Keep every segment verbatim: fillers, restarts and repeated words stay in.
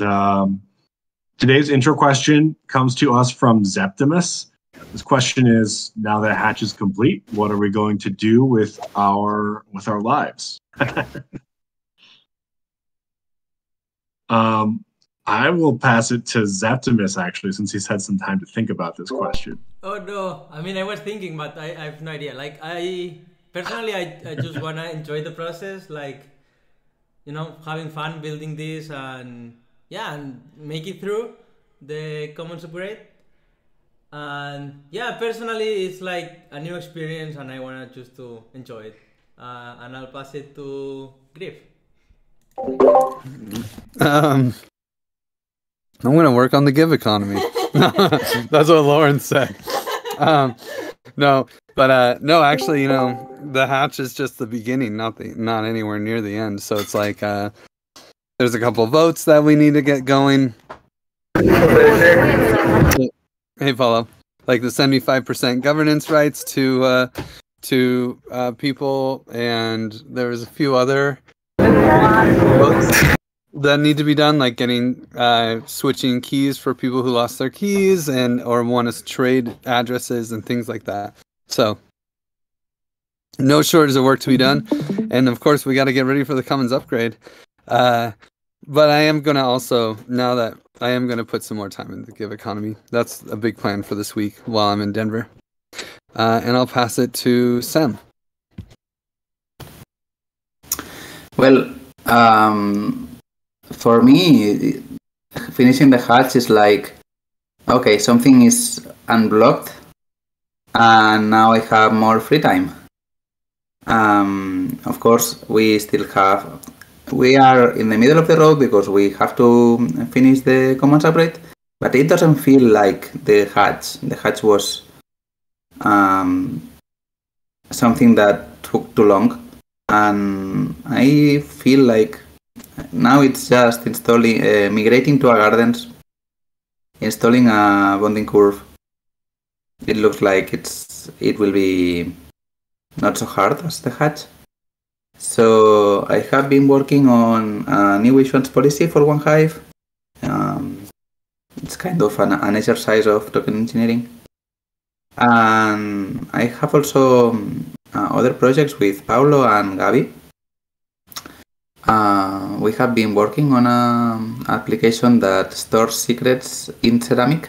And um, today's intro question comes to us from Zeptimus. This question is, now that Hatch is complete, what are we going to do with our with our lives? um, I will pass it to Zeptimus, actually, since he's had some time to think about this question. Oh, no. I mean, I was thinking, but I, I have no idea. Like, I personally, I, I just want to enjoy the process, like, you know, having fun building this and, yeah, and make it through the Commons Upgrade. And yeah, personally, it's like a new experience, and I want to just to enjoy it. Uh, and I'll pass it to Griff. Um, I'm gonna work on the Give Economy. That's what Lauren said. Um, no, but uh, no, actually, you know, the Hatch is just the beginning, not the not anywhere near the end. So it's like uh, there's a couple votes that we need to get going. Hey, Paolo. Like the seventy-five percent governance rights to uh, to uh, people, and there was a few other votes that need to be done, like getting uh, switching keys for people who lost their keys and or want to trade addresses and things like that. So no shortage of work to be done, and of course we got to get ready for the Commons Upgrade. Uh, But I am going to also, now that I am going to put some more time into the Give Economy. That's a big plan for this week while I'm in Denver. Uh, and I'll pass it to Sam. Well, um, for me, finishing the Hatch is like, okay, something is unblocked and now I have more free time. Um, of course, we still have... We are in the middle of the road because we have to finish the Commons Upgrade, but it doesn't feel like the Hatch. The Hatch was um, something that took too long, and I feel like now it's just installing, uh, migrating to a Gardens, installing a bonding curve. It looks like it's it will be not so hard as the Hatch. So I have been working on a new issuance policy for one hive. Um, it's kind of an, an exercise of token engineering. And I have also uh, other projects with Paolo and Gabi. Uh, we have been working on an application that stores secrets in Ceramic.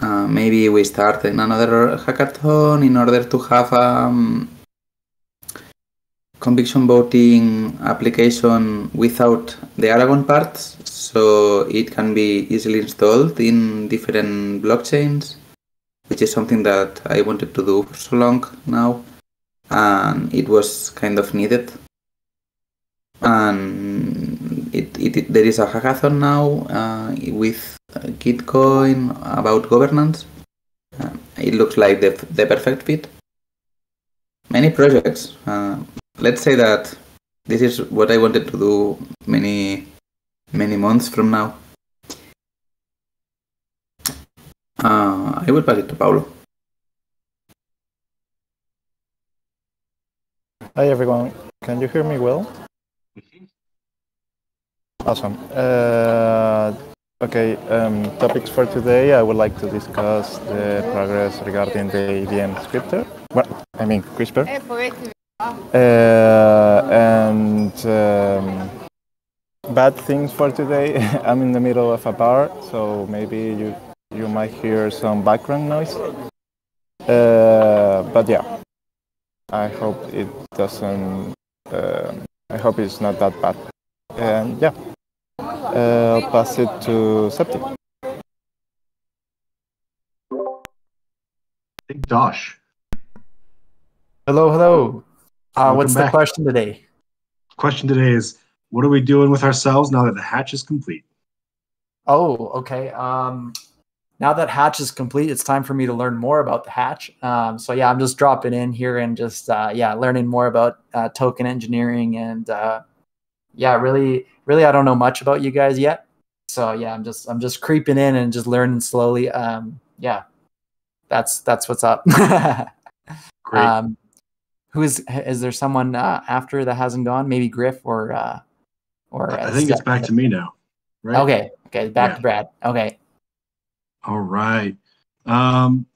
Uh, maybe we start in another hackathon in order to have um, Conviction voting application without the Aragon parts, so it can be easily installed in different blockchains, which is something that I wanted to do for so long now, and it was kind of needed. And it, it, it, there is a hackathon now uh, with Gitcoin about governance. Uh, it looks like the, the perfect fit. Many projects. Uh, Let's say that this is what I wanted to do many, many months from now. Uh, I will pass it to Paolo. Hi everyone, can you hear me well? Awesome. Uh, okay, um, topics for today, I would like to discuss the progress regarding the E V M CRISPR. Well, I mean CRISPR. Uh, and um, bad things for today. I'm in the middle of a bar, so maybe you you might hear some background noise. Uh, but yeah, I hope it doesn't. Uh, I hope it's not that bad. And yeah, uh, I'll pass it to Septi. Big Dosh. Hello, hello. Uh, what's the question today? Question today is, what are we doing with ourselves now that the Hatch is complete? Oh, okay. Um, now that Hatch is complete, it's time for me to learn more about the Hatch. Um, so yeah, I'm just dropping in here and just, uh, yeah, learning more about uh, token engineering. And uh, yeah, really, really, I don't know much about you guys yet. So yeah, I'm just, I'm just creeping in and just learning slowly. Um, yeah, that's, that's what's up. Great. Um, Who is is there someone uh, after that hasn't gone? Maybe Griff or uh, or. I think it's back to me now. right? Okay. Okay. Back yeah. to Brad. Okay. All right. Um,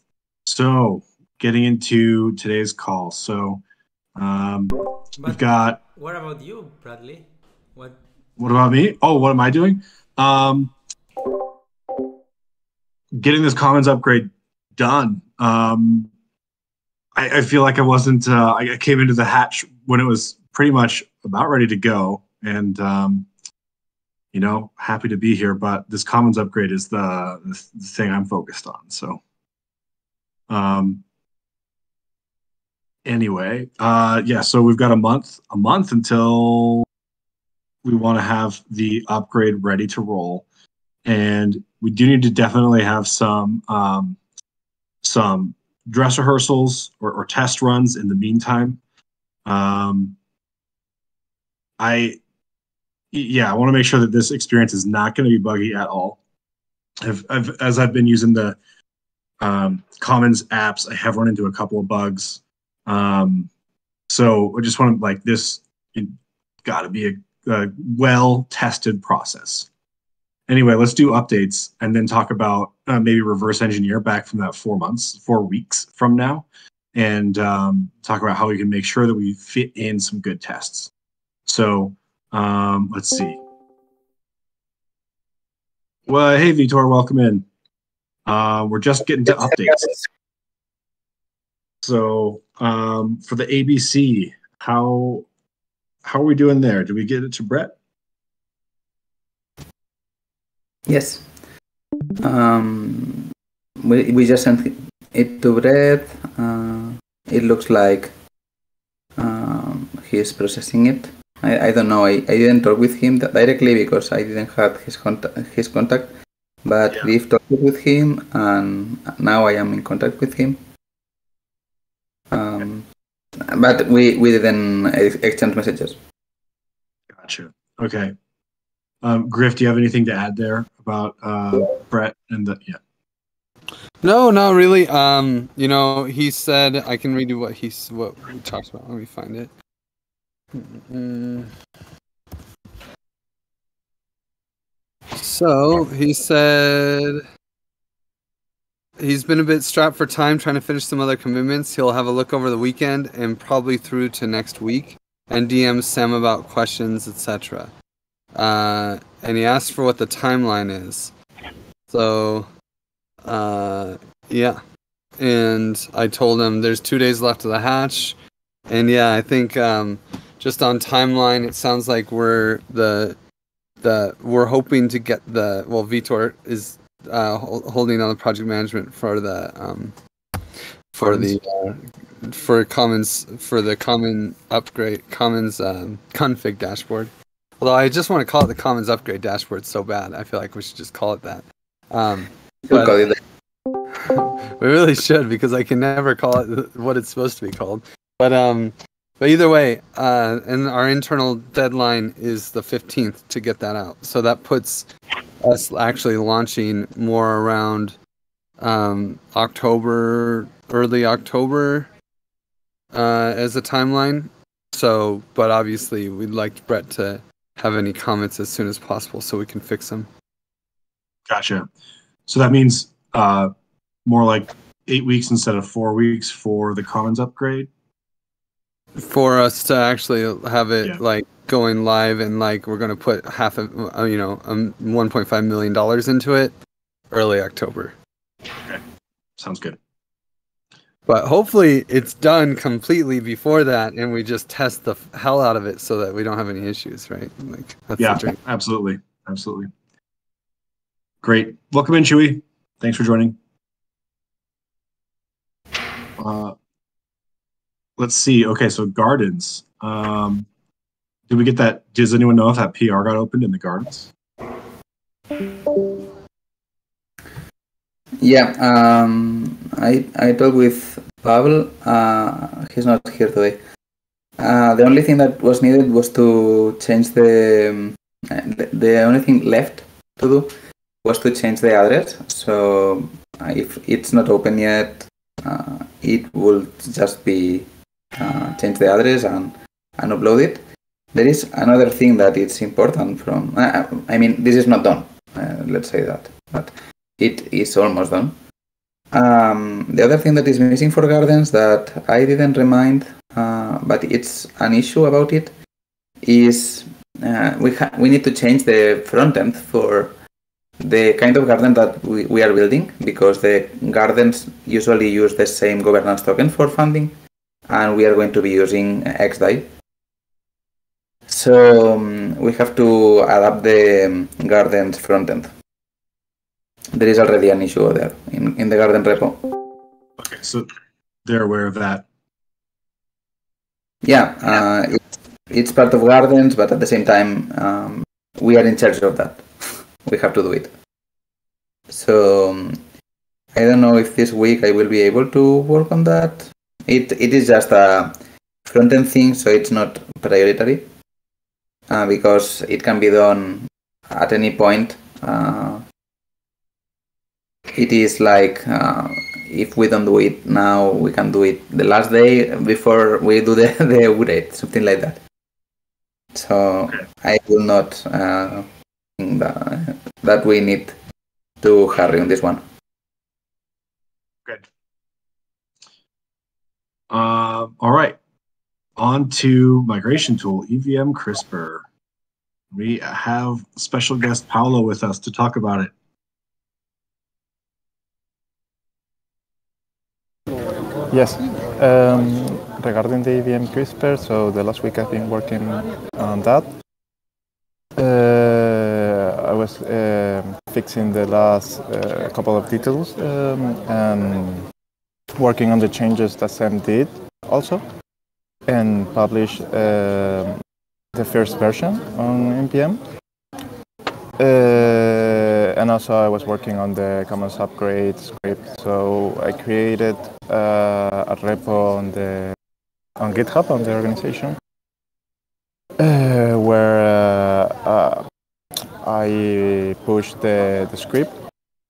so getting into today's call. So um, we've got. What about you, Bradley? What? What about me? Oh, what am I doing? Um, getting this Commons upgrade done. Um, I, I feel like I wasn't. Uh, I came into the hatch when it was pretty much about ready to go, and um, you know, happy to be here. But this Commons upgrade is the, the thing I'm focused on. So, um, anyway, uh, yeah. So we've got a month, a month until we want to have the upgrade ready to roll, and we do need to definitely have some um, some dress rehearsals or, or test runs in the meantime. Um, I, yeah, I want to make sure that this experience is not going to be buggy at all. I've, I've, as I've been using the um, Commons apps, I have run into a couple of bugs. Um, so I just want to, like, this got to be a, a well-tested process. Anyway, let's do updates and then talk about uh, maybe reverse engineer back from that four months, four weeks from now, and um, talk about how we can make sure that we fit in some good tests. So um, let's see. Well, hey, Vitor, welcome in. Uh, we're just getting to updates. So um, for the A B C, how how are we doing there? Did we get it to Brett? Yes, um, we we just sent it to Brett. Uh, it looks like um, he is processing it. I, I don't know. I, I didn't talk with him directly because I didn't have his contact. His contact, but yeah. We've talked with him, and now I am in contact with him. Um, but we we didn't exchange messages. Gotcha. Okay. Um, Griff, do you have anything to add there about uh, Brett and the yeah? No, not really. Um, you know, he said I can redo what he's what we talked about. Let me find it. Mm-hmm. So he said he's been a bit strapped for time, trying to finish some other commitments. He'll have a look over the weekend and probably through to next week, and D M Sam about questions, et cetera. Uh, and he asked for what the timeline is. So, uh, yeah. And I told him there's two days left of the hatch. And yeah, I think, um, just on timeline, it sounds like we're the, the, we're hoping to get the, well, Vitor is, uh, holding on the project management for the, um, for Commons. the, uh, for Commons, for the common upgrade, Commons, um, config dashboard. Although I just want to call it the Commons Upgrade Dashboard so bad. I feel like we should just call it that. Um, but we really should, because I can never call it what it's supposed to be called. But um, but either way, uh, and our internal deadline is the fifteenth to get that out. So that puts us actually launching more around um, October, early October uh, as a timeline. So, but obviously we'd like Brett to have any comments as soon as possible so we can fix them. Gotcha. So that means uh, more like eight weeks instead of four weeks for the Commons upgrade? For us to actually have it yeah. like going live, and like we're going to put half of, you know, um, one point five million dollars into it early October. Okay. Sounds good. But hopefully it's done completely before that, and we just test the hell out of it so that we don't have any issues, right? Like, that's yeah, the absolutely, absolutely. Great, welcome in, Chewy. Thanks for joining. Uh, let's see. Okay, so Gardens. Um, did we get that? Does anyone know if that P R got opened in the Gardens? Yeah, um, I I talked with Pavel. Uh, he's not here today. Uh, the only thing that was needed was to change the, the the only thing left to do was to change the address. So if it's not open yet, uh, it will just be uh, change the address and and upload it. There is another thing that it's important from, uh, I mean, this is not done, uh, let's say that, but it is almost done. Um, the other thing that is missing for Gardens that I didn't remind, uh, but it's an issue about it, is uh, we, ha we need to change the front end for the kind of garden that we, we are building, because the gardens usually use the same governance token for funding, and we are going to be using X D A I. So um, we have to adapt the um, gardens front end. There is already an issue there in, in the garden repo. Okay, so they're aware of that. Yeah, uh, it's, it's part of gardens, but at the same time, um, we are in charge of that. We have to do it. So um, I don't know if this week I will be able to work on that. It It is just a front-end thing, so it's not prioritary, uh, because it can be done at any point. Uh, it is like, uh, if we don't do it now, we can do it the last day before we do the, the upgrade, something like that. So I will not uh, think that, that we need to hurry on this one. Good. Uh, all right. On to migration tool, E V M CRISPR. We have special guest Paolo with us to talk about it. Yes, um, regarding the E V M CRISPR, so the last week I've been working on that. Uh, I was uh, fixing the last uh, couple of details um, and working on the changes that Sam did also, and publish uh, the first version on N P M. Uh, and also I was working on the Commons Upgrade script, so I created uh, a repo on the on GitHub, on the organization, uh, where uh, uh, I pushed the, the script.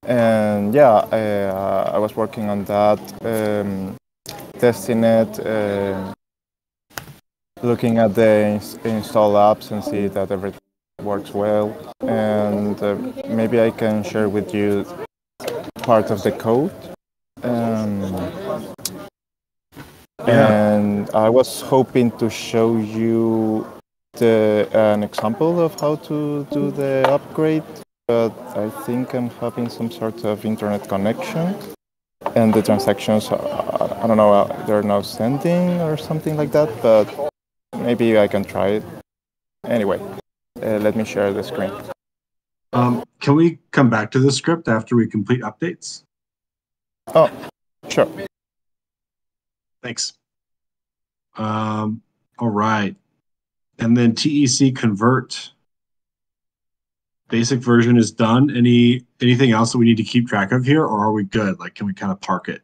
And yeah, I, uh, I was working on that, um, testing it, uh, looking at the install apps and see that everything works well, and uh, maybe I can share with you part of the code. Um, yeah. And I was hoping to show you the, uh, an example of how to do the upgrade, but I think I'm having some sort of internet connection, and the transactions, uh, I don't know, uh, they're now sending or something like that, but maybe I can try it. Anyway, uh, let me share the screen. Um, can we come back to the script after we complete updates? Oh, sure. Thanks. Um, all right. And then T E C convert. Basic version is done. Any anything else that we need to keep track of here, or are we good? Like, can we kind of park it?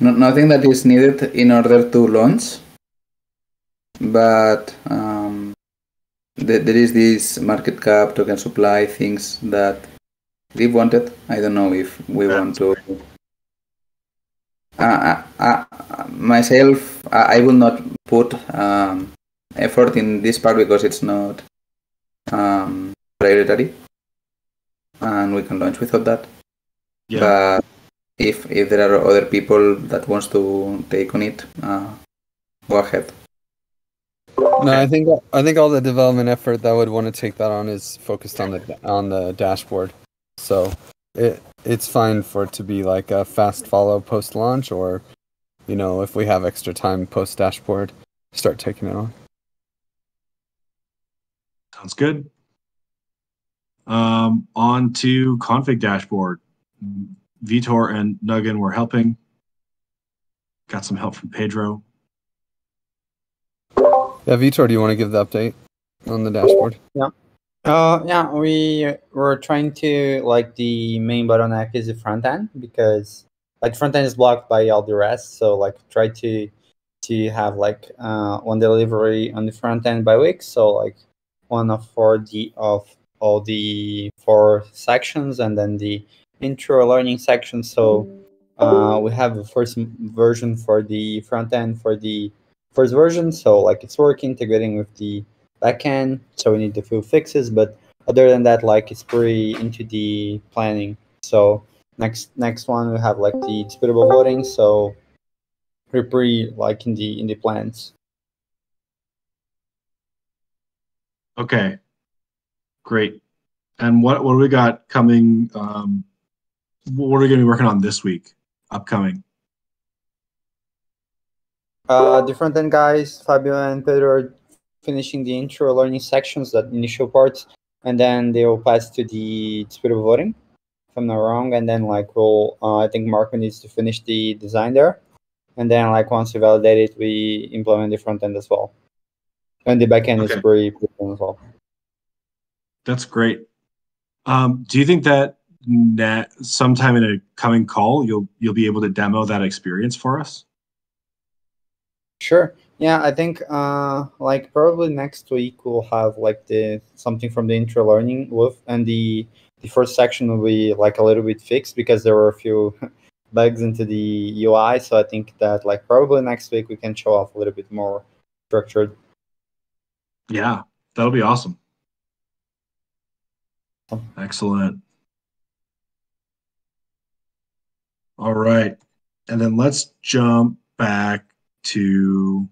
No, nothing that is needed in order to launch, but um, th there is this market cap, token supply, things that we wanted. I don't know if we That's want to. Great. Uh, uh, uh, myself, I, I will not put um, effort in this part because it's not um, priority, and we can launch without that. Yeah. But If, if there are other people that wants to take on it, uh, go ahead. No, I think I think all the development effort that would want to take that on is focused on the on the dashboard. So it it's fine for it to be like a fast follow post launch, or you know, if we have extra time post dashboard, start taking it on. Sounds good. Um, on to config dashboard. Vitor and Nuggin were helping. Got some help from Pedro. Yeah, Vitor, do you want to give the update on the dashboard? Yeah. Uh, yeah, we were trying to, like, the main bottleneck is the front end, because, like, front end is blocked by all the rest. So, like, try to to have, like, uh, one delivery on the front end by week. So, like, one of four D of all the four sections, and then the intro learning section, so Uh, we have a first version for the front end for the first version, so like it's working, integrating with the back end. So we need a few fixes, but other than that, like it's pretty into the planning. So next next one we have like the disputable voting. So we're pretty like in the in the plans. Okay, great. And what what we got coming? Um, what are we going to be working on this week? Upcoming. Uh, the front end guys, Fabio and Pedro, are finishing the intro learning sections, that initial part, and then they will pass to the disputable voting, if I'm not wrong. And then like we'll, uh, I think Marco needs to finish the design there, and then like once we validate it, we implement the front end as well, and the back end okay. is pretty important as well. That's great. Um, do you think that net, sometime in a coming call you'll you'll be able to demo that experience for us? Sure. Yeah, I think uh, like probably next week we'll have like the something from the intro learning with, and the the first section will be like a little bit fixed because there were a few bugs into the U I. So I think that like probably next week we can show off a little bit more structured. Yeah, that'll be awesome. Excellent. All right, and then let's jump back to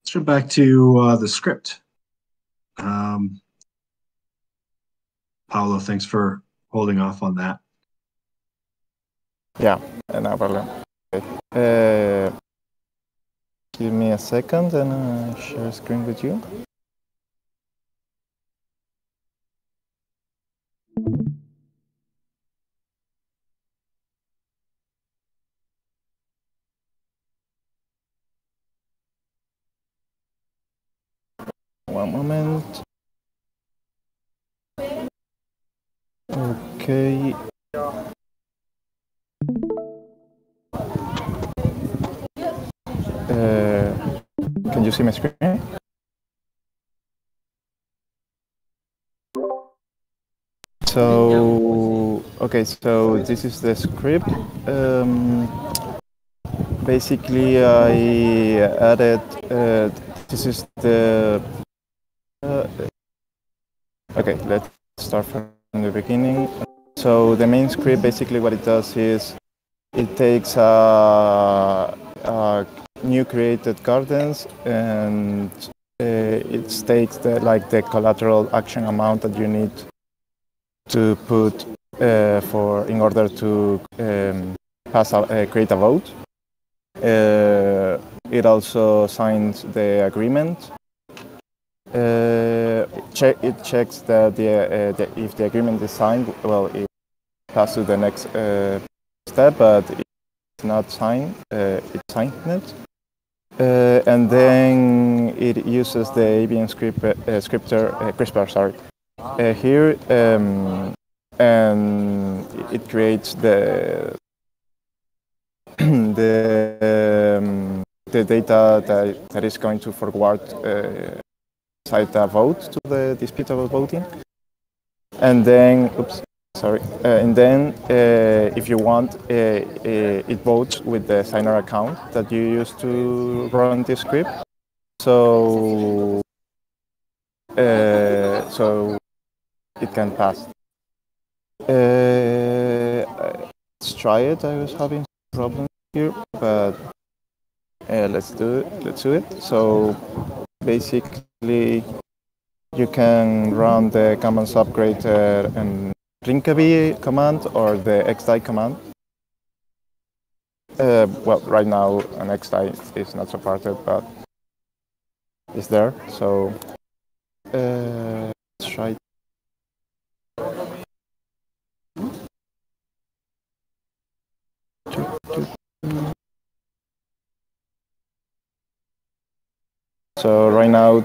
let's jump back to uh, the script. Um, Paolo, thanks for holding off on that. Yeah, no problem. Uh, give me a second and I'll share a screen with you. One moment. Okay. Uh, can you see my screen? So, okay, so this is the script. Um, basically, I added, uh, this is the Uh, okay, let's start from the beginning. So the main script, basically what it does is it takes a, a new created gardens, and uh, it states that like the collateral action amount that you need to put uh, for in order to um, pass a, uh, create a vote. Uh, it also signs the agreement. Uh, check, it checks that the, uh, the, if the agreement is signed, well, it passes to the next uh, step, but if it's not signed, uh, it signed it. Uh, and then it uses the E V M script, uh, scripter, uh, CRISPR, sorry, uh, here, um, and it creates the the, um, the data that, that is going to forward uh, cite a vote to the disputable voting, and then, oops, sorry, uh, and then uh, if you want, uh, uh, it votes with the signer account that you use to run this script. So, uh, so it can pass. Uh, let's try it. I was having problems here, but uh, let's do it. Let's do it. So basically, you can run the Commons Upgrade uh, and Rinkeby command or the X D A I command. Uh, well, right now an X D A I is not supported, but it's there. So uh, let's try. So right now,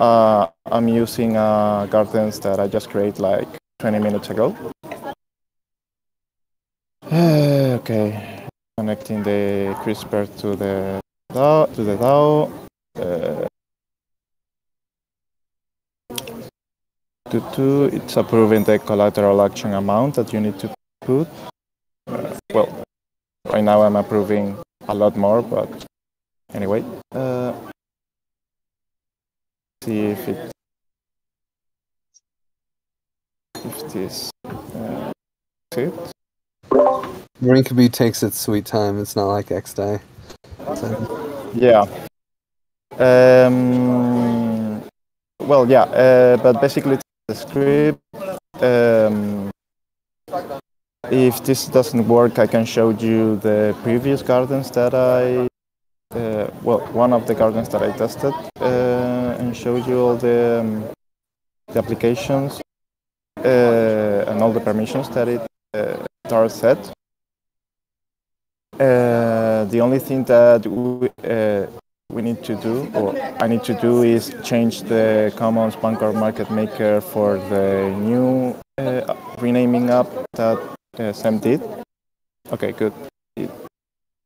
Uh, I'm using uh, gardens that I just created like twenty minutes ago. Uh, okay, connecting the CRISPR to the DAO. To the DAO. Uh, to, to, it's approving the collateral action amount that you need to put. Uh, well, Right now I'm approving a lot more, but anyway. Uh, see if it if this uh, is it. Rinkeby takes its sweet time. It's not like X D A I. So. Yeah. Um. Well, yeah. Uh, but basically, it's the script. Um, if this doesn't work, I can show you the previous gardens that I. Uh, well, one of the gardens that I tested, uh, and show you all the um, the applications uh, and all the permissions that it. Uh, Are set. Uh, the only thing that we, uh, we need to do, or I need to do, is change the Commons Banker Market Maker for the new uh, renaming app that uh, Sam did. Okay, good. It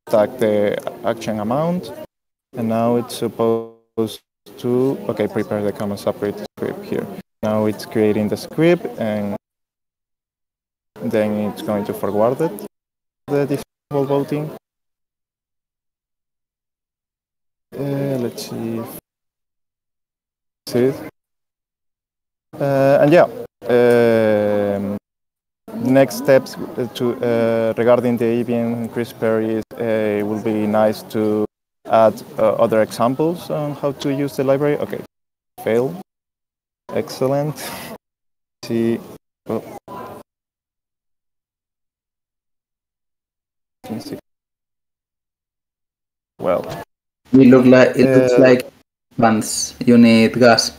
tagged the action amount, and now it's supposed to. Okay, prepare the Commons Upgrade script here. Now it's creating the script and. Then it's going to forward it, the disputable voting. Uh, let's see. If see it. Uh, and yeah, um, next steps to uh, regarding the E V M CRISPR is uh, it will be nice to add uh, other examples on how to use the library. Okay, fail. Excellent. See. Oh. Well, it look like it looks uh, like buns. You need gas.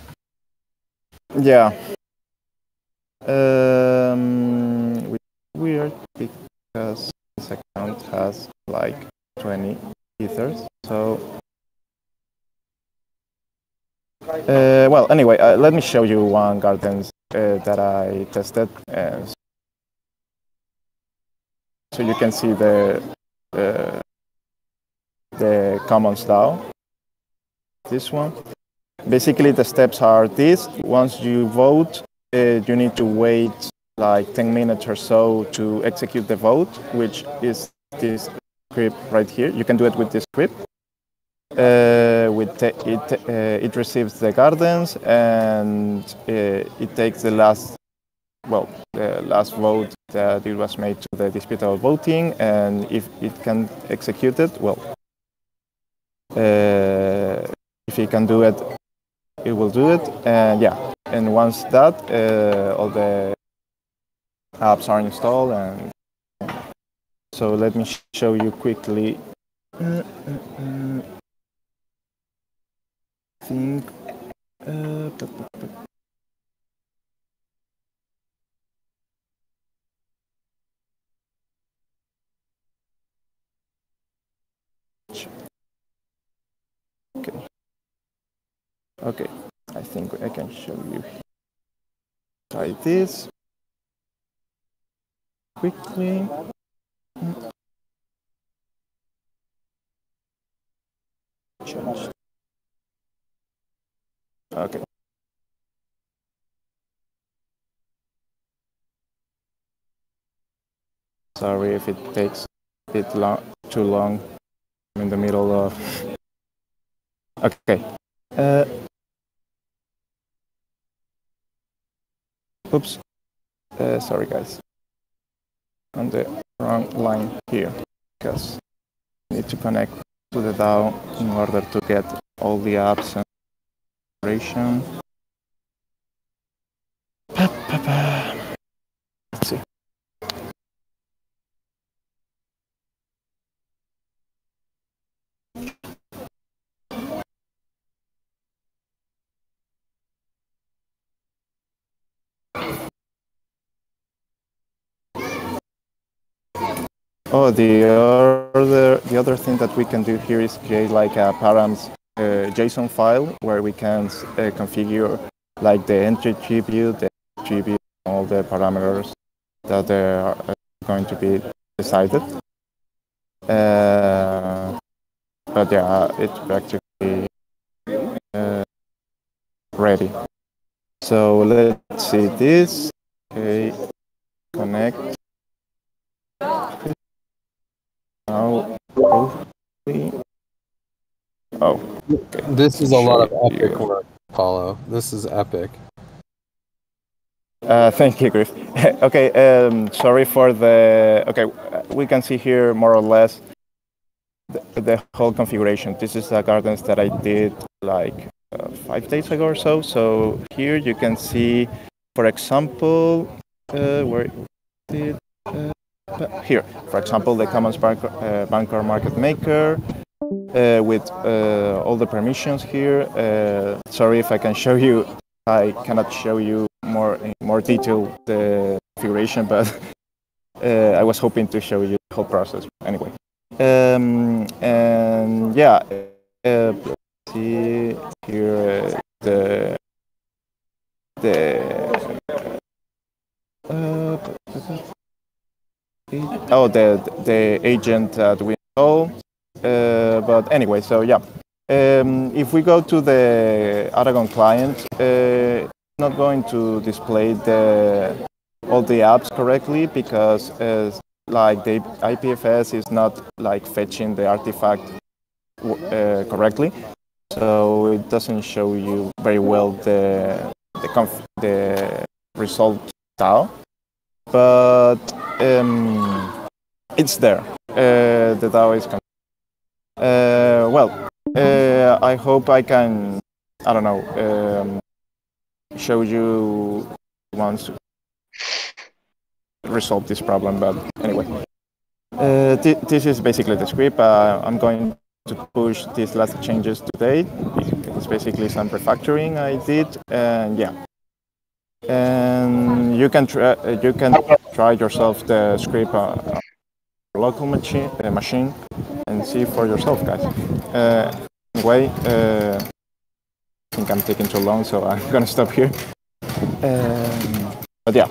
Yeah. Um, weird because this account has like twenty ethers. So, uh, well, anyway, uh, let me show you one gardens uh, that I tested. Uh, So you can see the uh, the Commons DAO. This one. Basically, the steps are this. Once you vote, uh, you need to wait like ten minutes or so to execute the vote, which is this script right here. You can do it with this script. Uh, with it, uh, it receives the gardens and uh, it takes the last. Well, the last vote that it was made to the disputable voting, and if it can execute it, well, uh, if it can do it, it will do it. And yeah, and once that, uh, all the apps are installed. And so let me show you quickly. I think. Uh, Okay. Okay. I think I can show you. Try this quickly. Change. Okay. Sorry if it takes a bit long, too long. I'm in the middle of. Okay. Uh, oops. Uh, sorry, guys. On the wrong line here, because I need to connect to the DAO in order to get all the apps and operation. Let's see. Oh, the other the other thing that we can do here is create like a params uh, JSON file where we can uh, configure like the entry attribute, the attribute, all the parameters that are going to be decided. Uh, but yeah, it's practically uh, ready. So let's see this. Okay, connect. Now, hopefully... Oh. Okay. This is a lot of epic work, Paolo. This is epic. Uh, thank you, Griff. Okay, um, sorry for the... Okay, we can see here more or less the, the whole configuration. This is the Gardens that I did like uh, five days ago or so. So here you can see, for example, uh, where did... Uh, here, for example, the Commons bank, uh, Banker Market Maker. Uh, with uh, all the permissions here. Uh, sorry if I can show you, I cannot show you more in more detail the configuration, but uh, I was hoping to show you the whole process anyway. Um, and yeah, uh, see here uh, the the uh, oh the the agent that we know. Uh, but anyway, so yeah, um, if we go to the Aragon client, uh, it's not going to display the, all the apps correctly because uh, like the I P F S is not like fetching the artifact uh, correctly, so it doesn't show you very well the the, conf the result D A O, but um, it's there. Uh, the D A O is. Uh, well, uh, I hope I can, I don't know, um, show you once resolve this problem, but anyway. Uh, th this is basically the script. Uh, I'm going to push these last changes today. It's basically some refactoring I did, and yeah. And you can, try, you can try yourself the script on your local machine, uh, machine. And see for yourself, guys. Uh, anyway, uh, I think I'm taking too long, so I'm gonna stop here. Um, but yeah.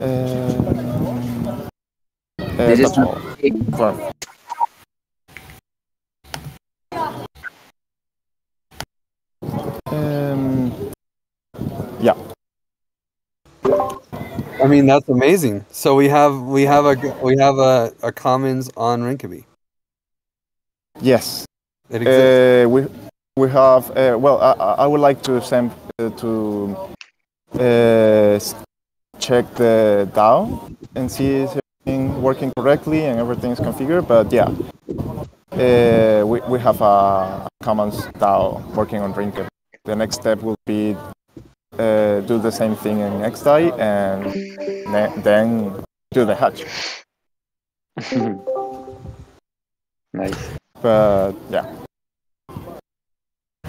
Um, uh, this is all. Well. Um, yeah. I mean, that's amazing. So we have we have a we have a, a Commons on Rinkeby. Yes, it exists. Uh, we we have. Uh, well, I I would like to send uh, to uh, check the D A O and see is everything working correctly and everything is configured. But yeah, uh, we we have a Commons D A O working on Rinkeby. The next step will be. Uh, do the same thing in X D A I and then do the hatch. Nice. But yeah.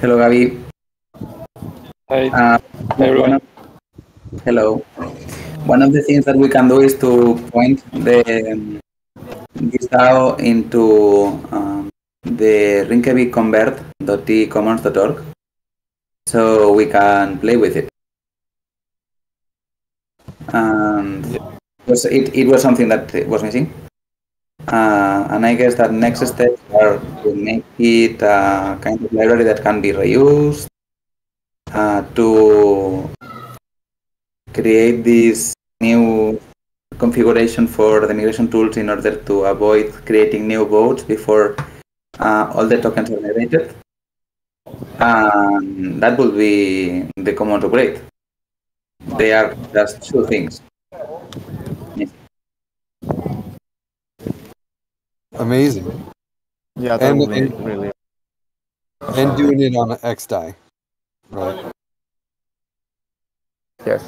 Hello, Gabi. Hi. Uh, one of, hello. One of the things that we can do is to point the um, this D A O into um, the Rinkeby convert dot t commons dot org. So we can play with it. And yeah. was, it, it was something that was missing. Uh, and I guess that next steps are to make it a kind of library that can be reused, uh, to create this new configuration for the migration tools in order to avoid creating new votes before uh, all the tokens are generated. And that would be the Commons Upgrade. They are just two things. Amazing. Yeah, that and, would be and, really. And doing it on X D A I, right? Yes.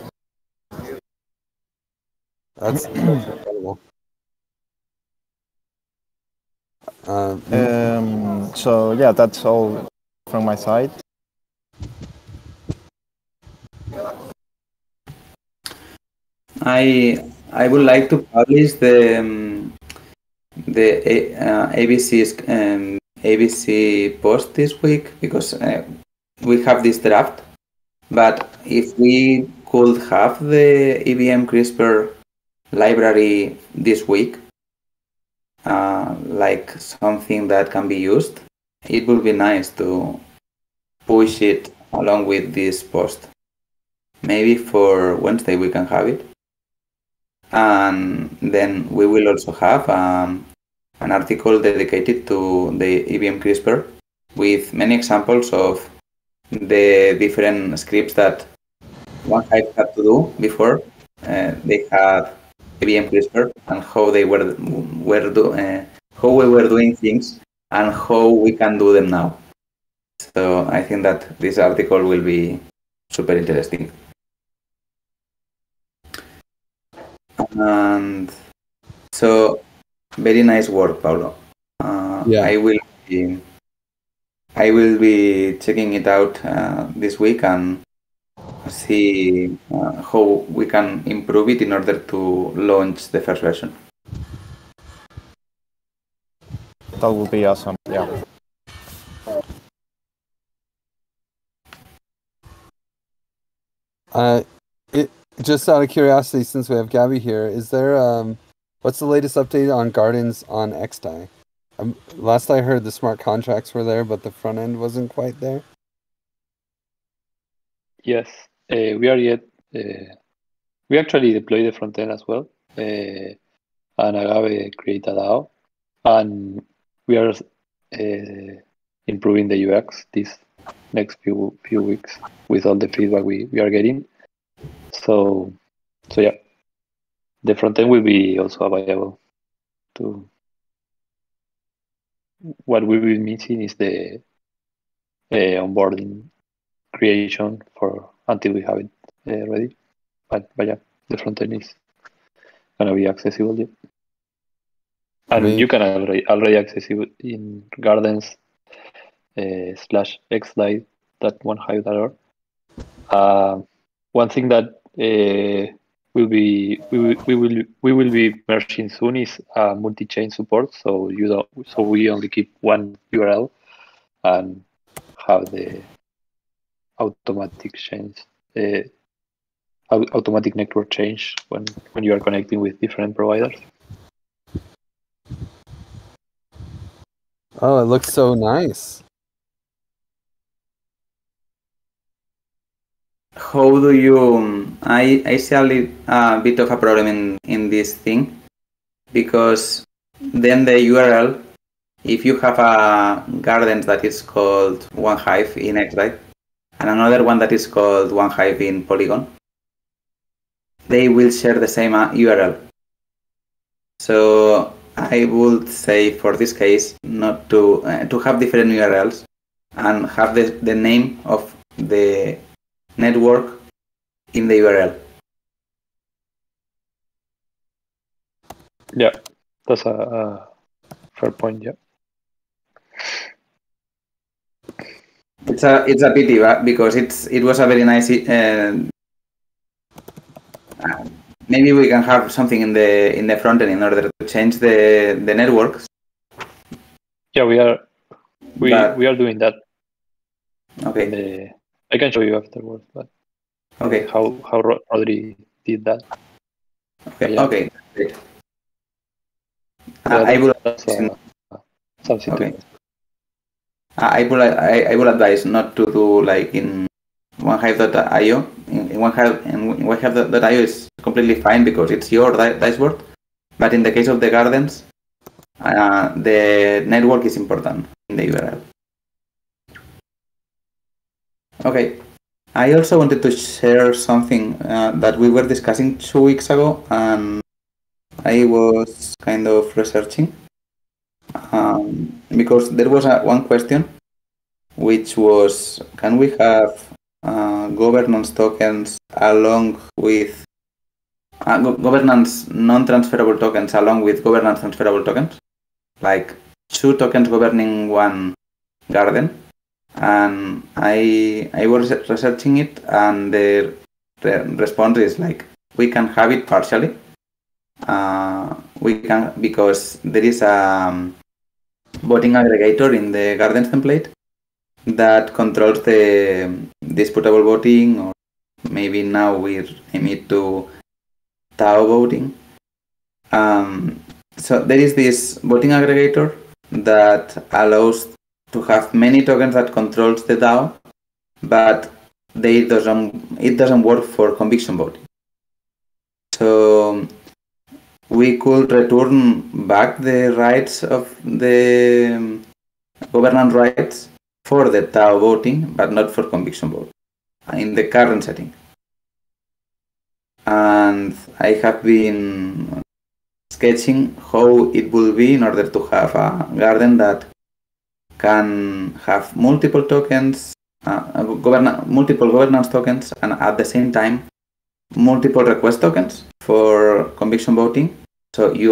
That's incredible. Um, um. So yeah, that's all. From my side. I I would like to publish the um, the A, uh, ABC's um, A B C post this week because uh, we have this draft. But if we could have the E V M CRISPR library this week, uh, like something that can be used. It would be nice to push it along with this post. Maybe for Wednesday we can have it. And then we will also have um, an article dedicated to the E V M CRISPR with many examples of the different scripts that one Hive had to do before uh, they had E V M CRISPR, and how they were were do, uh, how we were doing things and how we can do them now. So I think that this article will be super interesting. And so, very nice work, Paolo. Uh, yeah. I will be, I will be checking it out uh, this week and see uh, how we can improve it in order to launch the first version. That will be awesome. Yeah. Uh, it, just out of curiosity, since we have Gabby here, is there um, what's the latest update on Gardens on X D A I? Um, last I heard, the smart contracts were there, but the front end wasn't quite there. Yes, uh, we are yet. Uh, we actually deployed the front end as well, uh, and Agave created a DAO, and we are uh, improving the U X this next few few weeks with all the feedback we, we are getting. So, so yeah, the front end will be also available. To what we will be missing is the uh, onboarding creation for until we have it uh, ready. But but yeah, the front end is gonna be accessible. Yeah. And we, you can already already access it in Gardens uh, slash xdai that one hive dot org. Uh, one thing that uh, will be we will, we will we will be merging soon is uh, multi-chain support. So you don't so we only keep one U R L and have the automatic change, uh, automatic network change when when you are connecting with different providers. Oh, it looks so nice. How do you? I I see a, li, a bit of a problem in in this thing, because then the U R L, if you have a Gardens that is called one Hive in X D A I, and another one that is called one Hive in Polygon, they will share the same U R L. So I would say for this case not to uh, to have different U R Ls and have the, the name of the network in the U R L. Yeah, that's a, a fair point, yeah. It's a it's a pity, right? Because it's it was a very nice. Uh, maybe we can have something in the in the front end in order to change the the networks. Yeah, we are we but, we are doing that. Okay, the, I can show you afterwards, but okay, how how Rodri did that. Okay, yeah. Okay, great. Uh, I will. That's, uh, something okay. To I would I, I would advise not to do like in one hive dot i o. In one hive dot i o is completely fine because it's your dashboard, but in the case of the Gardens, uh, the network is important in the U R L. Okay, I also wanted to share something uh, that we were discussing two weeks ago, and I was kind of researching. Um, because there was a, one question, which was, can we have uh, governance tokens along with uh, go governance non-transferable tokens along with governance transferable tokens, like two tokens governing one garden? And I I was researching it, and the re response is like we can have it partially. Uh, we can because there is a um, voting aggregator in the Gardens template that controls the disputable voting, or maybe now we're aiming to DAO voting. Um, so there is this voting aggregator that allows to have many tokens that controls the DAO, but they doesn't it doesn't work for conviction voting. So we could return back the rights of the governance rights for the DAO voting, but not for conviction vote, in the current setting. And I have been sketching how it will be in order to have a garden that can have multiple tokens, uh, govern multiple governance tokens, and at the same time, multiple request tokens for conviction voting. So you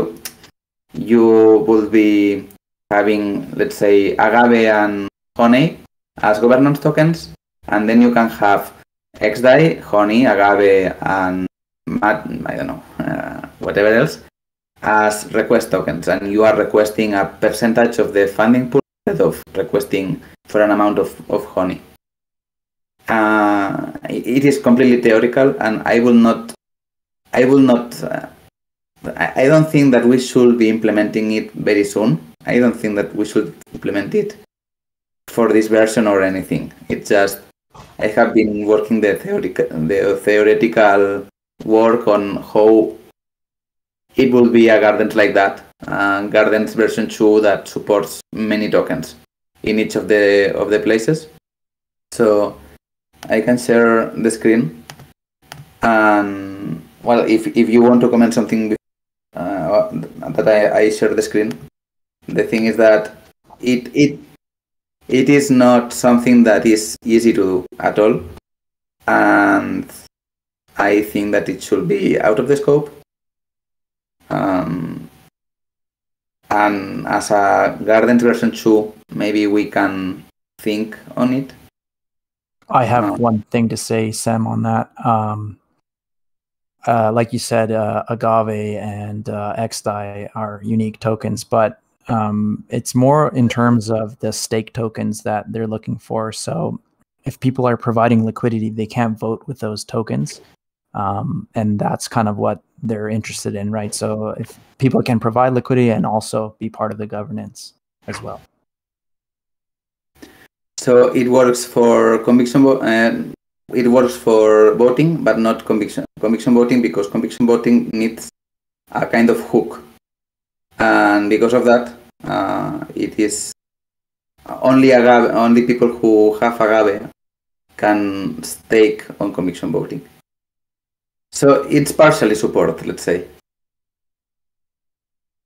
you will be having, let's say, Agave and Honey as governance tokens, and then you can have X D A I, Honey, Agave, and I don't know, uh, whatever else, as request tokens, and you are requesting a percentage of the funding pool instead of requesting for an amount of, of honey. Uh, it is completely theoretical, and I will not, I will not, uh, I don't think that we should be implementing it very soon. I don't think that we should implement it for this version or anything. It's just, I have been working the theoretical, the theoretical work on how it will be a Gardens like that, uh, Gardens version two that supports many tokens in each of the of the places. So I can share the screen, and well, if if you want to comment something uh, that I, I share the screen, the thing is that it it it is not something that is easy to do at all, and I think that it should be out of the scope. Um, and as a Gardens version two, maybe we can think on it. I have um, one thing to say, Sam, on that. Um, uh, like you said, uh, Agave and uh, X D A I are unique tokens, but um, it's more in terms of the stake tokens that they're looking for. So if people are providing liquidity, they can't vote with those tokens. Um, and that's kind of what they're interested in, right? So if people can provide liquidity and also be part of the governance as well. So it works for conviction, uh, it works for voting, but not conviction conviction voting, because conviction voting needs a kind of hook, and because of that, uh, it is only agave, only people who have Agave can stake on conviction voting. So it's partially support, let's say.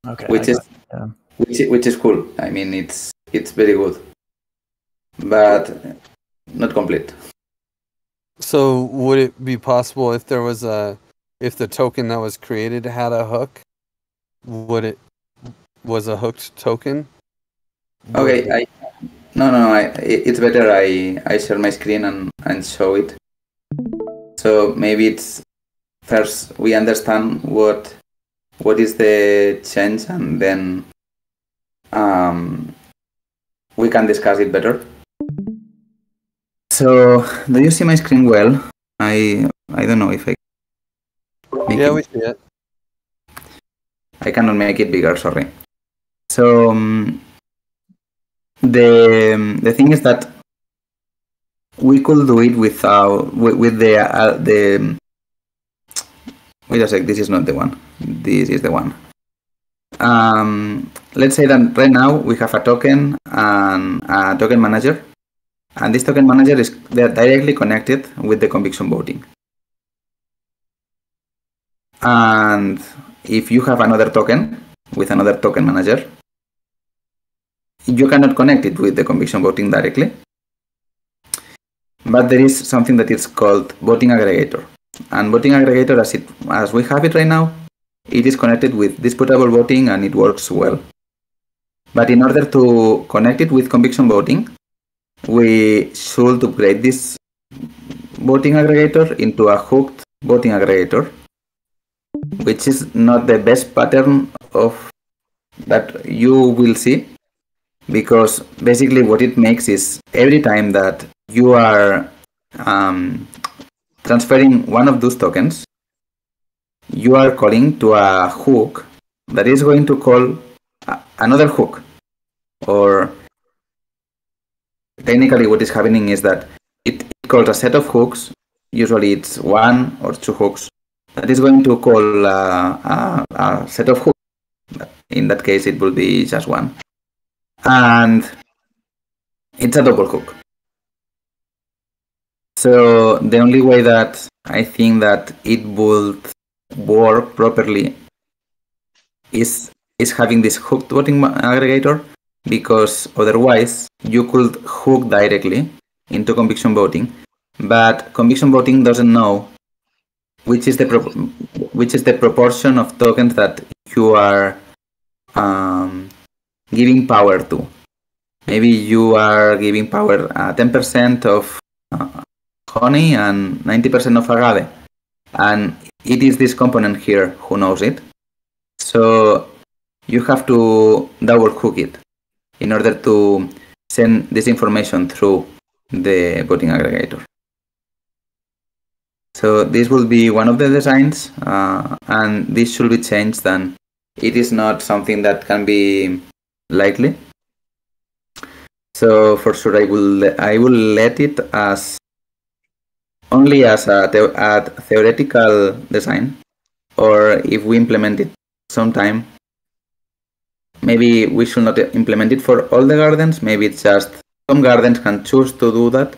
Okay. Which is yeah. which which is cool. I mean, it's it's very good, but not complete. So would it be possible if there was a if the token that was created had a hook? Would it was a hooked token? Okay. I, no, no. I, it's better I I share my screen and and show it. So maybe it's. First, we understand what what is the change, and then um, we can discuss it better. So, do you see my screen well? I I don't know if I make yeah, it. We see it. I cannot make it bigger. Sorry. So um, the the thing is that we could do it without with, with the uh, the. Wait a sec, this is not the one. This is the one. Um, let's say that right now we have a token and a token manager. And this token manager is they are directly connected with the conviction voting. And if you have another token with another token manager, you cannot connect it with the conviction voting directly. But there is something that is called voting aggregator. And voting aggregator, as it as we have it right now, it is connected with disputable voting, and it works well. But in order to connect it with conviction voting, we should upgrade this voting aggregator into a hooked voting aggregator, which is not the best pattern of that you will see, because basically what it makes is every time that you are um, transferring one of those tokens, you are calling to a hook that is going to call another hook. Or technically what is happening is that it, it calls a set of hooks, usually it's one or two hooks, that is going to call uh, a, a set of hooks. In that case, it will be just one. And it's a double hook. So the only way that I think that it would work properly is is having this hooked voting aggregator, because otherwise you could hook directly into conviction voting, but conviction voting doesn't know which is the pro which is the proportion of tokens that you are um, giving power to. Maybe you are giving power uh, ten percent of uh, honey and ninety percent of agave, and it is this component here who knows it. So you have to double hook it in order to send this information through the voting aggregator. So this will be one of the designs, uh, and this should be changed, and it is not something that can be likely. So for sure I will I will let it as only as a, the a theoretical design, or if we implement it sometime, maybe we should not implement it for all the gardens. Maybe it's just some gardens can choose to do that,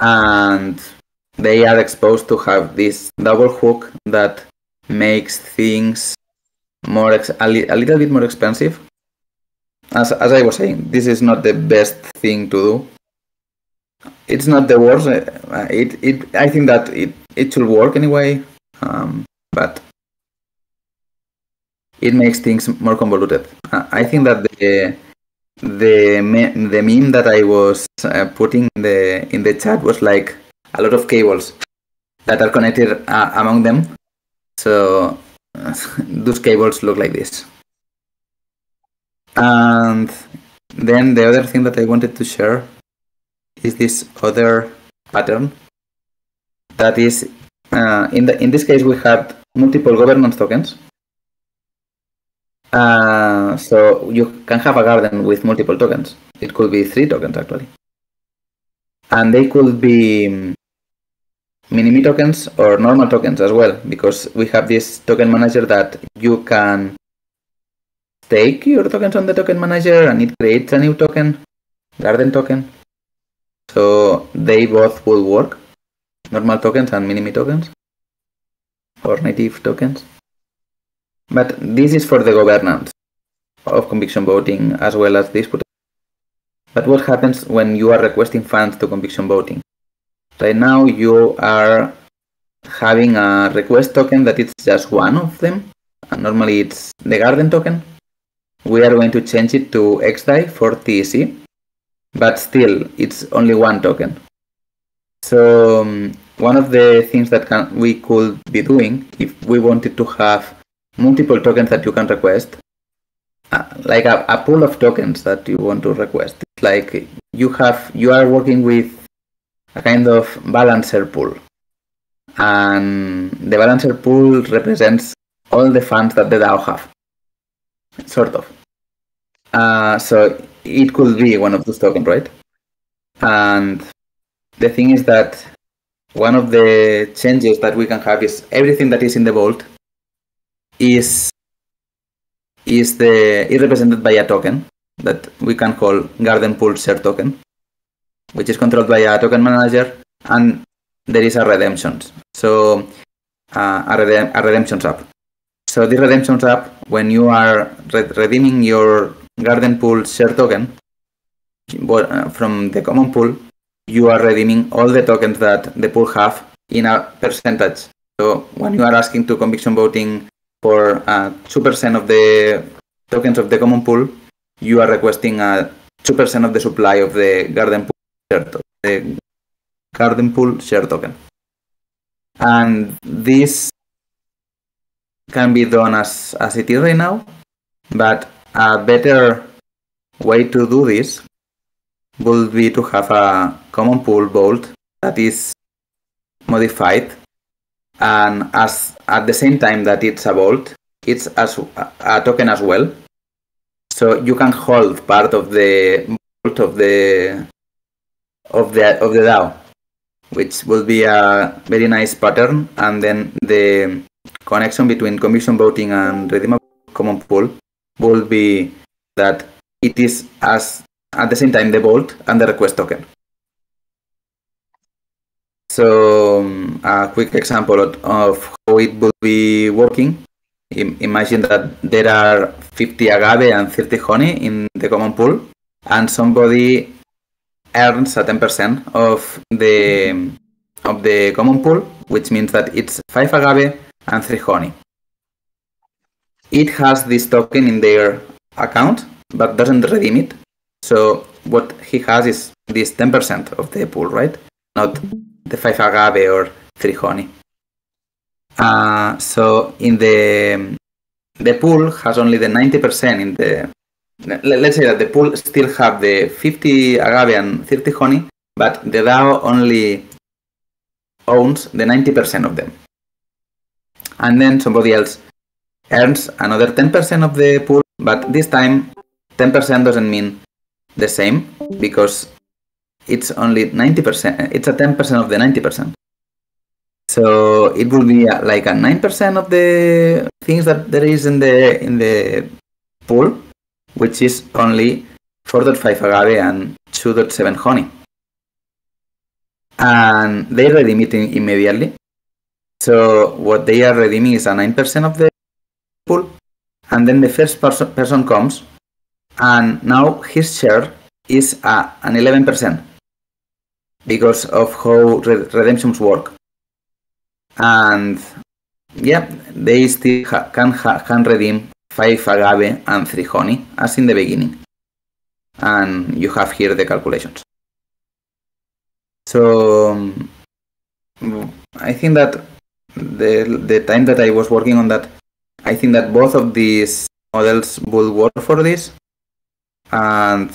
and they are exposed to have this double hook that makes things more ex a, li a little bit more expensive. As, as I was saying, this is not the best thing to do. It's not the worst. It, it, I think that it, it should work anyway, um, but it makes things more convoluted. I think that the the me the meme that I was uh, putting in the in the chat was like a lot of cables that are connected uh, among them. So uh, those cables look like this. And then the other thing that I wanted to share is this other pattern that is uh, in the in this case we had multiple governance tokens. Uh, so you can have a garden with multiple tokens. It could be three tokens actually, and they could be mini-me tokens or normal tokens as well, because we have this token manager that you can stake your tokens on the token manager, and it creates a new token, garden token. So they both will work, normal tokens and mini-me tokens or native tokens. But this is for the governance of conviction voting as well as disputable. But what happens when you are requesting funds to conviction voting? Right now you are having a request token that it's just one of them, and normally it's the garden token. We are going to change it to X D A I for T E C, but still it's only one token. So um, one of the things that can, we could be doing if we wanted to have multiple tokens that you can request, uh, like a, a pool of tokens that you want to request. It's like you have, you are working with a kind of balancer pool, and the balancer pool represents all the funds that the DAO have, sort of. Uh, so it could be one of those tokens, right? And the thing is that one of the changes that we can have is everything that is in the vault is is the is represented by a token that we can call garden pool share token, which is controlled by a token manager, and there is a redemptions. So uh, a, redem a redemptions app. So the redemptions app, when you are red redeeming your garden pool share token from the common pool, you are redeeming all the tokens that the pool have in a percentage. So when you are asking to conviction voting for uh, two percent of the tokens of the common pool, you are requesting uh, two percent of the supply of the garden pool share token, the garden pool share token. And this can be done as, as it is right now, but a better way to do this would be to have a common pool vault that is modified, and as at the same time that it's a vault, it's as a, a token as well. So you can hold part of the vault of the of the of the DAO which will be a very nice pattern. And then the connection between conviction voting and redeemable common pool will be that it is as at the same time the vault and the request token. So um, a quick example of, of how it will be working. I imagine that there are fifty agave and thirty honey in the common pool, and somebody earns a ten percent of the of the common pool, which means that it's five agave and three honey. It has this token in their account, but doesn't redeem it. So what he has is this ten percent of the pool, right? Not the five agave or three honey. Uh, so in the the pool has only the ninety percent in the. Let's say that the pool still have the fifty agave and thirty honey, but the DAO only owns the ninety percent of them. And then somebody else earns another ten percent of the pool, but this time ten percent doesn't mean the same, because it's only ninety percent. It's a ten percent of the ninety percent. So it will be like a nine percent of the things that there is in the in the pool, which is only four point five agave and two point seven honey. And they redeem it immediately. So what they are redeeming is a nine percent of the pool. And then the first pers person comes, and now his share is a, an eleven percent because of how re redemptions work. And yeah, they still ha can, ha can redeem five agave and three honey, as in the beginning. And you have here the calculations. So um, I think that the, the time that I was working on that, I think that both of these models will work for this. And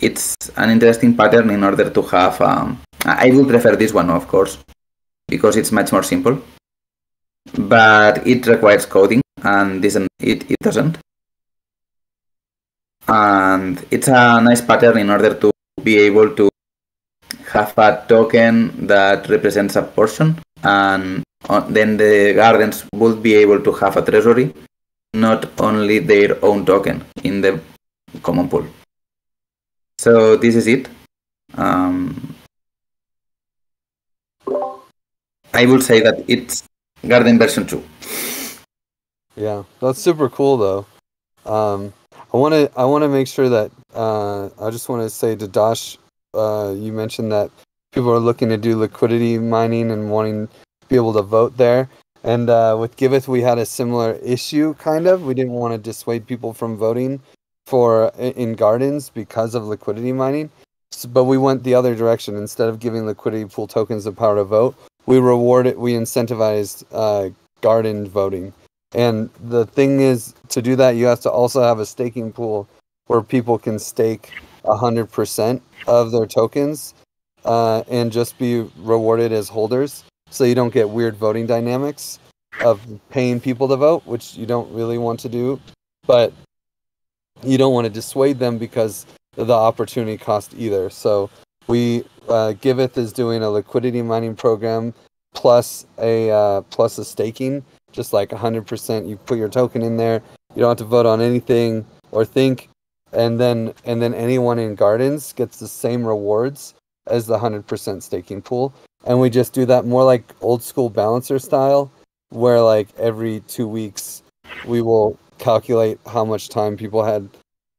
it's an interesting pattern in order to have, um, I would prefer this one, of course, because it's much more simple. But it requires coding, and this, it, it doesn't. And it's a nice pattern in order to be able to have a token that represents a portion, and then the gardens would be able to have a treasury, not only their own token in the common pool. So this is it. Um, I would say that it's Garden version two. Yeah, that's super cool though. Um, I want to I want to make sure that uh, I just want to say to Dash, uh, you mentioned that people are looking to do liquidity mining and wanting to be able to vote there. And uh, with Giveth, we had a similar issue, kind of. We didn't want to dissuade people from voting for in Gardens because of liquidity mining, but we went the other direction. Instead of giving liquidity pool tokens the power to vote, we rewarded, we incentivized uh, garden voting. And the thing is, to do that, you have to also have a staking pool where people can stake one hundred percent of their tokens uh, and just be rewarded as holders, so you don't get weird voting dynamics of paying people to vote, which you don't really want to do. But you don't want to dissuade them because of the opportunity cost either. So we... Uh, Giveth is doing a liquidity mining program plus a uh, plus a staking, just like one hundred percent. You put your token in there. You don't have to vote on anything or think, and then and then anyone in Gardens gets the same rewards as the one hundred percent staking pool. And we just do that more like old school Balancer style, where like every two weeks we will calculate how much time people had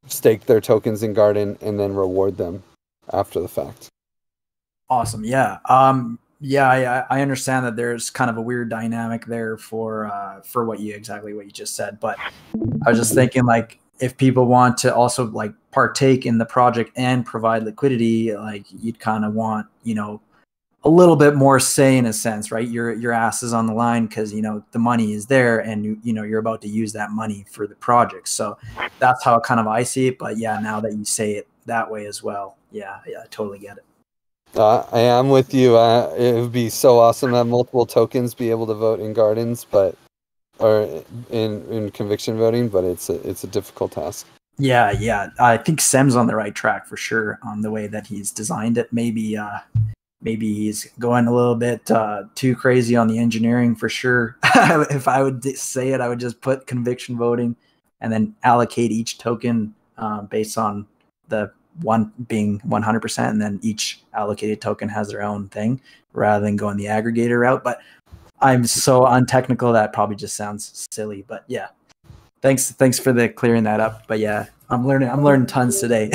staked their tokens in Garden and then reward them after the fact. Awesome. Yeah. Um, yeah, I, I understand that there's kind of a weird dynamic there for uh, for what you exactly what you just said. But I was just thinking, like, if people want to also like partake in the project and provide liquidity, like you'd kind of want, you know, a little bit more say in a sense, right? Your your ass is on the line because, you know, the money is there and, you, you know, you're about to use that money for the project. So that's how kind of I see it. But yeah, now that you say it that way as well. Yeah, yeah, I totally get it. Uh, I am with you. Uh, it would be so awesome to have multiple tokens be able to vote in Gardens, but or in in conviction voting. But it's a it's a difficult task. Yeah, yeah. I think Sem's on the right track for sure on the way that he's designed it. Maybe uh, Maybe he's going a little bit uh, too crazy on the engineering for sure. If I would say it, I would just put conviction voting and then allocate each token uh, based on the one being one hundred percent, and then each allocated token has their own thing rather than going the aggregator route. But I'm so untechnical that probably just sounds silly. But yeah, thanks thanks for the clearing that up. But yeah, I'm learning I'm learning tons today.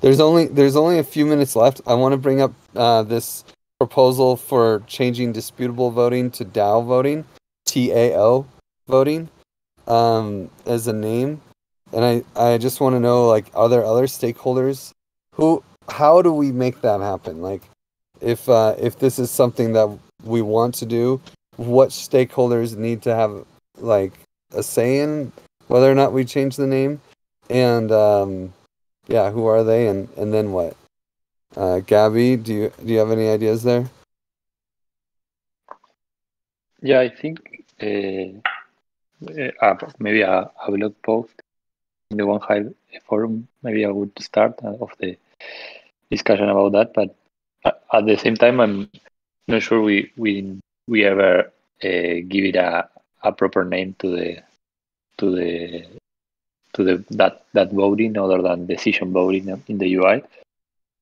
There's only there's only a few minutes left. I want to bring up uh, this proposal for changing disputable voting to DAO voting, T A O voting, um, as a name. And I, I just want to know, like, are there other stakeholders who, how do we make that happen? Like, if uh, if this is something that we want to do, what stakeholders need to have, like, a say in whether or not we change the name? And, um, yeah, who are they? And, and then what? Uh, Gabby, do you, do you have any ideas there? Yeah, I think uh, uh, maybe a, a blog post in the one hive forum, maybe I would start uh, of the discussion about that. But at the same time, I'm not sure we we we ever uh, give it a, a proper name to the to the to the that that voting other than decision voting in the U I.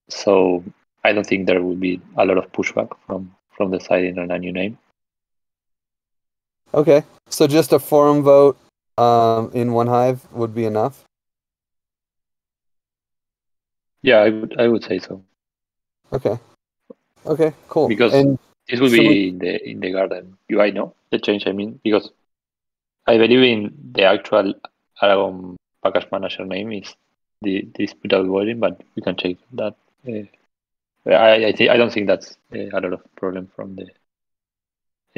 So I don't think there will be a lot of pushback from from the side on a new name. Okay, so just a forum vote. Um, in one hive would be enough? Yeah, I would, I would say so. Okay. Okay, cool. Because and this will so be we... in the in the Garden U I, no? The change, I mean, because I believe in the actual Aragon package manager name is the disputable voting, but we can check that. Uh, I I, th I don't think that's uh, a lot of problem from the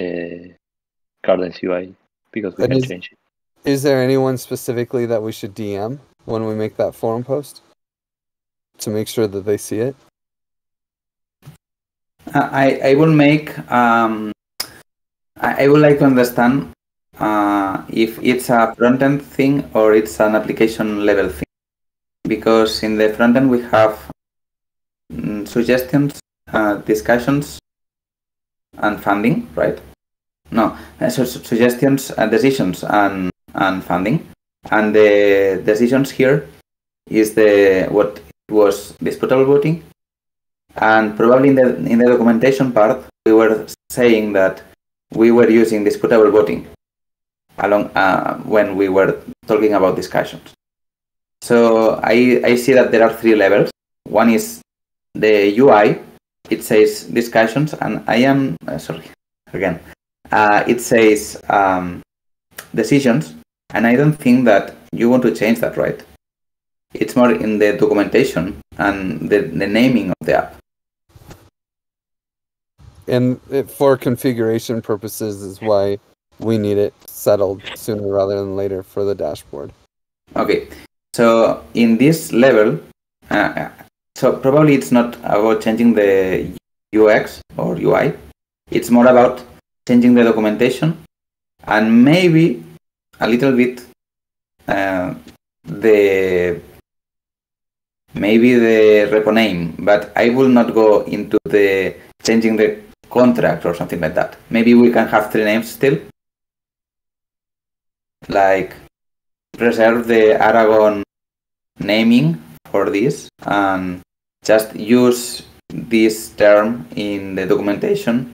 uh, Gardens U I, because we that can is... change it. Is there anyone specifically that we should D M when we make that forum post to make sure that they see it? I I will make um I, I would like to understand uh, if it's a front end thing or it's an application level thing, because in the front end we have mm, suggestions, uh, discussions, and funding, right? No, so suggestions and decisions and. and funding, and the decisions here is the what was disputable voting, and probably in the in the documentation part we were saying that we were using disputable voting along uh, when we were talking about discussions. So I I see that there are three levels. One is the U I. It says discussions, and I am uh, sorry again. Uh, it says um, decisions. And I don't think that you want to change that, right? It's more in the documentation and the, the naming of the app. And it, for configuration purposes is why we need it settled sooner rather than later for the dashboard. Okay, so in this level, uh, so probably it's not about changing the U X or U I. It's more about changing the documentation and maybe a little bit uh, the maybe the repo name, but I will not go into the changing the contract or something like that. Maybe we can have three names still, like preserve the Aragon naming for this and just use this term in the documentation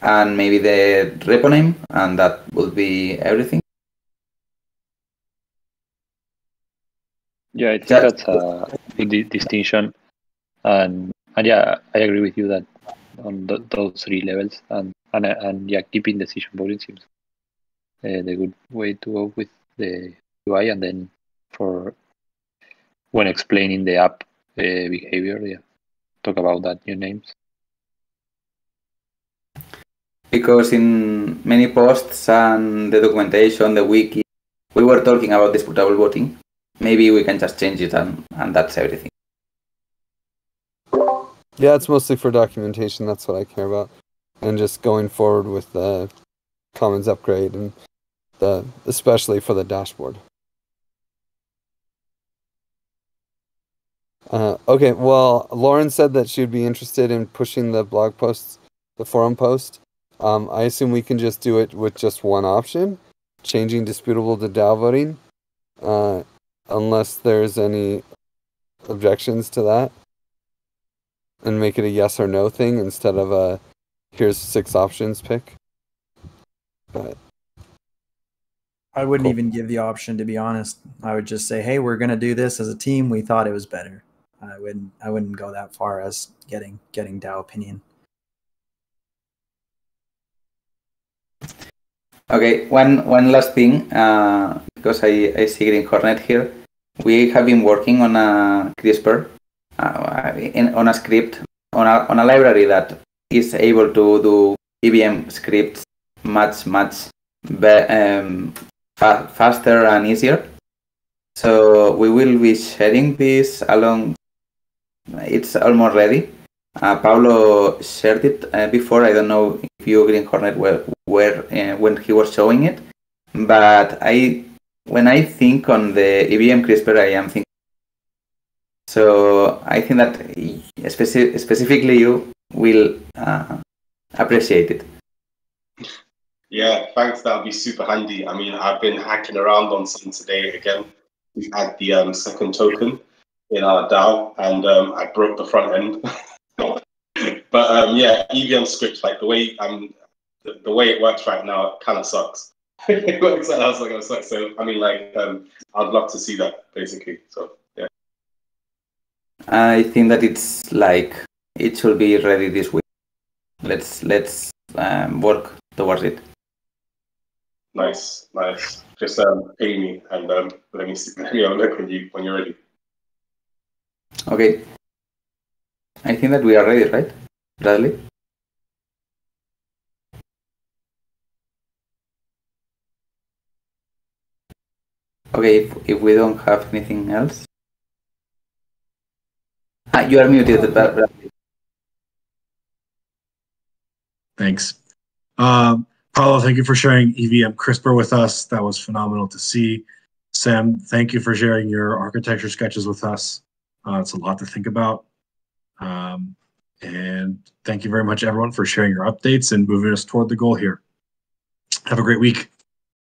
and maybe the repo name, and that will be everything. Yeah, I think that's a good distinction, and and yeah, I agree with you that on the, those three levels, and and and yeah, keeping decision voting seems uh, the good way to go with the U I, and then for when explaining the app uh, behavior, yeah, talk about that new names. Because in many posts and the documentation, the wiki, we were talking about disputable voting. Maybe we can just change it, and, and that's everything. Yeah, it's mostly for documentation. That's what I care about. And just going forward with the Commons upgrade, and the especially for the dashboard. Uh, okay, well, Lauren said that she would be interested in pushing the blog posts, the forum post. Um, I assume we can just do it with just one option, changing disputable to DAO voting, uh, unless there's any objections to that, and make it a yes or no thing instead of a here's six options pick. But I wouldn't cool. even give the option, to be honest. I would just say, hey, we're going to do this as a team. We thought it was better. I wouldn't, I wouldn't go that far as getting, getting DAO opinion. Okay, one, one last thing, uh, because I, I see Green Hornet here. We have been working on a CRISPR, uh, in, on a script, on a, on a library that is able to do E V M scripts much, much um, fa faster and easier. So we will be sharing this along. It's almost ready. Uh, Paolo shared it uh, before. I don't know if you, Green Hornet, were, were uh, when he was showing it, but I, when I think on the E V M CRISPR, I am thinking. So I think that speci specifically you will uh, appreciate it. Yeah, thanks. That'll be super handy. I mean, I've been hacking around on something today again. We had the um, second token in our DAO, and um, I broke the front end. But um, yeah, E V M scripts, like the way um, the, the way it works right now, it kind of sucks. It works like that's gonna suck. So I mean, like um, I'd love to see that basically. So yeah, I think that it's like it should be ready this week. Let's let's um, work towards it. Nice, nice. Just um, ping me and um, let me see, let me have a look with you when you're ready. Okay. I think that we are ready, right, Bradley? Okay, if, if we don't have anything else. Ah, you are muted, Bradley. Thanks. Um, Paolo, thank you for sharing E V M CRISPR with us. That was phenomenal to see. Sam, thank you for sharing your architecture sketches with us. Uh, it's a lot to think about. Um, and thank you very much, everyone, for sharing your updates and moving us toward the goal here. Have a great week.